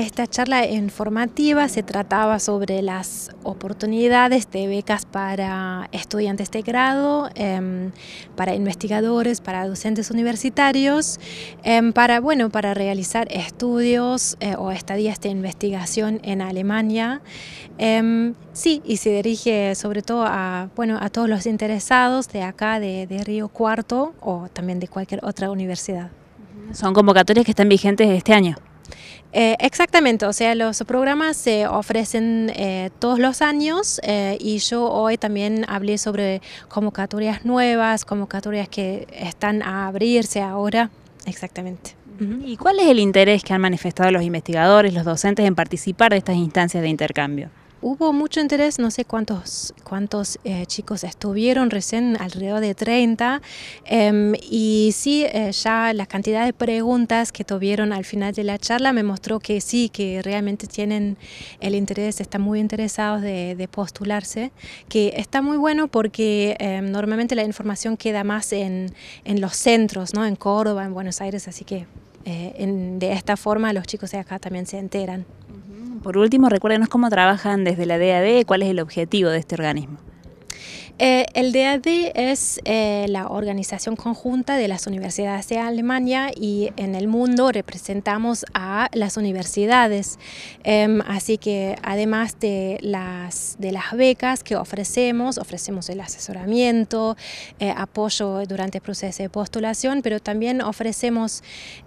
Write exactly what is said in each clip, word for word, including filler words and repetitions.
Esta charla informativa se trataba sobre las oportunidades de becas para estudiantes de grado, eh, para investigadores, para docentes universitarios, eh, para, bueno, para realizar estudios eh, o estadías de investigación en Alemania. Eh, sí, y se dirige sobre todo a, bueno, a todos los interesados de acá, de, de Río Cuarto o también de cualquier otra universidad. Son convocatorias que están vigentes este año. Eh, exactamente, o sea, los programas se ofrecen eh, todos los años eh, y yo hoy también hablé sobre convocatorias nuevas, convocatorias que están a abrirse ahora, exactamente. ¿Y cuál es el interés que han manifestado los investigadores, los docentes en participar de estas instancias de intercambio? Hubo mucho interés, no sé cuántos, cuántos eh, chicos estuvieron, recién alrededor de treinta, eh, y sí, eh, ya la cantidad de preguntas que tuvieron al final de la charla me mostró que sí, que realmente tienen el interés, están muy interesados de, de postularse, que está muy bueno porque eh, normalmente la información queda más en, en los centros, ¿no? En Córdoba, en Buenos Aires, así que eh, en, de esta forma los chicos de acá también se enteran. Por último, recuérdenos cómo trabajan desde la D A A D, cuál es el objetivo de este organismo. Eh, el D A A D es eh, la organización conjunta de las universidades de Alemania y en el mundo representamos a las universidades. Eh, así que además de las, de las becas que ofrecemos, ofrecemos el asesoramiento, eh, apoyo durante el proceso de postulación, pero también ofrecemos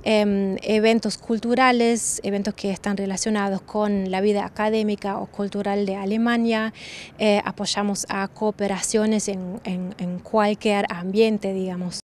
eh, eventos culturales, eventos que están relacionados con la vida académica o cultural de Alemania, eh, apoyamos a cooperación En, en, en cualquier ambiente, digamos.